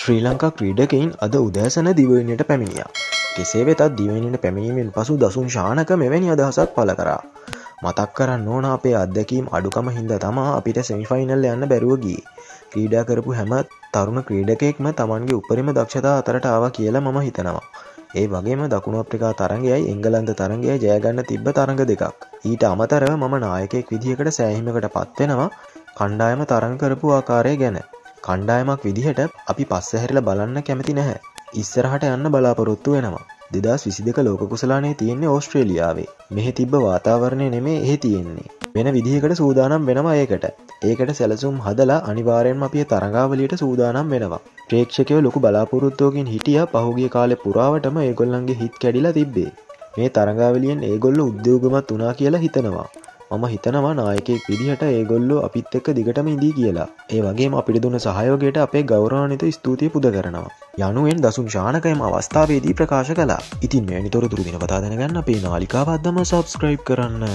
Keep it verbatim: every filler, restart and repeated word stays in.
ශ්‍රී ලංකා ක්‍රීඩකයින් අද උදෑසන දිවයිනට පැමිණියා. කෙසේ වෙතත් දිවයිනට පැමිණීමෙන් පසු දසුන් ශානක මෙවැනි අදහසක් පළ කරා. මතක් කරන්න ඕන අපේ අත්දැකීම් අඩුකම හින්දා තමයි අපිට සෙමිෆයිනල් යන්න බැරුව ගියේ. ක්‍රීඩා කරපු හැම තරුණ ක්‍රීඩකයෙක්ම Tamanගේ උපරිම දක්ෂතා අතරට ආවා කියලා මම හිතනවා. ඒ වගේම දකුණු අප්‍රිකා තරඟයයි එංගලන්ත තරඟයයි ජය ගන්න තිබ්බ තරඟ දෙකක්. ඊට අමතරව මම නායකයෙක් විදිහකට සෑහීමකටපත් වෙනවා කණ්ඩායම තරඟ කරපු ආකාරය ගැන. කණ්ඩායමක් විදිහට අපි පස්ස හැරිලා බලන්න කැමති නැහැ. ඉස්සරහට යන්න බලාපොරොත්තු වෙනවා. දෙදාස් විසිදෙක ලෝක කුසලානේ තියෙන්නේ ඕස්ට්‍රේලියාවේ. මෙහි තිබ්බ වාතාවරණය නෙමේ එහි තියෙන්නේ. වෙන විදිහකට සූදානම් වෙනවා ඒකට. ඒකට සැලසුම් හදලා අනිවාර්යයෙන්ම අපි තරඟාවලියට සූදානම් වෙනවා. ප්‍රේක්ෂකයෝ ලොකු බලාපොරොත්තුවකින් හිටියා. පහුගිය කාලේ පුරාවටම ඒගොල්ලන්ගේ හිත් කැඩිලා තිබ්බේ. මේ තරඟාවලියෙන් ඒගොල්ලෝ උද්දීපගතත් වුණා කියලා හිතනවා. මම හිතනවා නායකයෙක් විදිහට ඒගොල්ලෝ අපිත් එක්ක දිගටම ඉඳී කියලා. ඒ වගේම අපිට දුන්න සහයෝගයට අපේ ගෞරවාන්විත ස්තුතිය පුද කරනවා. යනුවෙන් දසුන් ශානකයම අවස්ථාවේදී ප්‍රකාශ කළා. ඉතින් මේ අනිතොරතුරු දිනපතා දැනගන්න අපේ නාලිකාව අදම subscribe කරන්න.